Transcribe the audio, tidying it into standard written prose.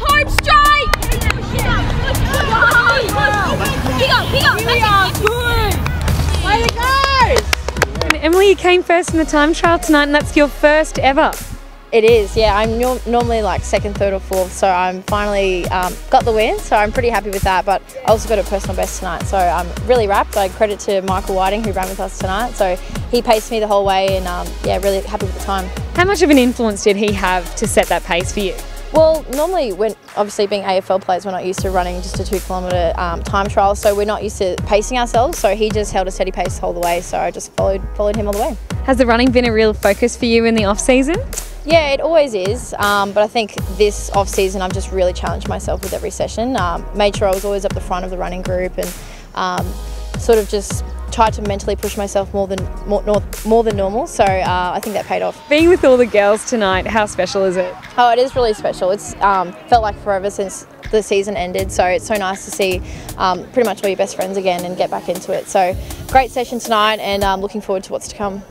home straight! Here we go! And Emily, you came first in the time trial tonight, and that's your first ever. It is, yeah. I'm normally like second, third or fourth, so I'm finally got the win, so I'm pretty happy with that, but I also got a personal best tonight, so I'm really wrapped. I credit to Michael Whiting, who ran with us tonight, so he paced me the whole way, and yeah, really happy with the time. How much of an influence did he have to set that pace for you? Well, normally, when obviously being AFL players, we're not used to running just a 2 kilometre time trial, so we're not used to pacing ourselves, so he just held a steady pace all the way, so I just followed him all the way. Has the running been a real focus for you in the off-season? Yeah, it always is, but I think this off-season I've just really challenged myself with every session. Made sure I was always up the front of the running group, and sort of just tried to mentally push myself more than normal, so I think that paid off. Being with all the girls tonight, how special is it? Oh, it is really special. It's felt like forever since the season ended, so it's so nice to see pretty much all your best friends again and get back into it. So great session tonight, and I'm looking forward to what's to come.